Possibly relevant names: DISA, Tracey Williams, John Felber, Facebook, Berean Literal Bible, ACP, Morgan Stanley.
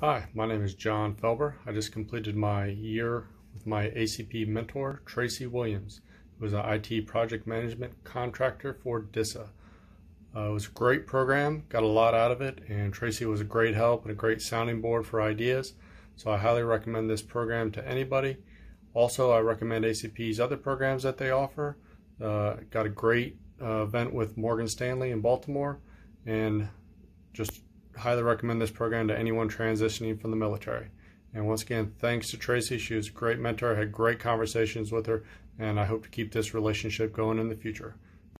Hi, my name is John Felber. I just completed my year with my ACP mentor, Tracey Williams, who was an IT project management contractor for DISA. It was a great program, got a lot out of it, and Tracey was a great help and a great sounding board for ideas. So I highly recommend this program to anybody. Also, I recommend ACP's other programs that they offer. Got a great event with Morgan Stanley in Baltimore, and just highly recommend this program to anyone transitioning from the military. And once again, thanks to Tracey. She was a great mentor. I had great conversations with her, and I hope to keep this relationship going in the future.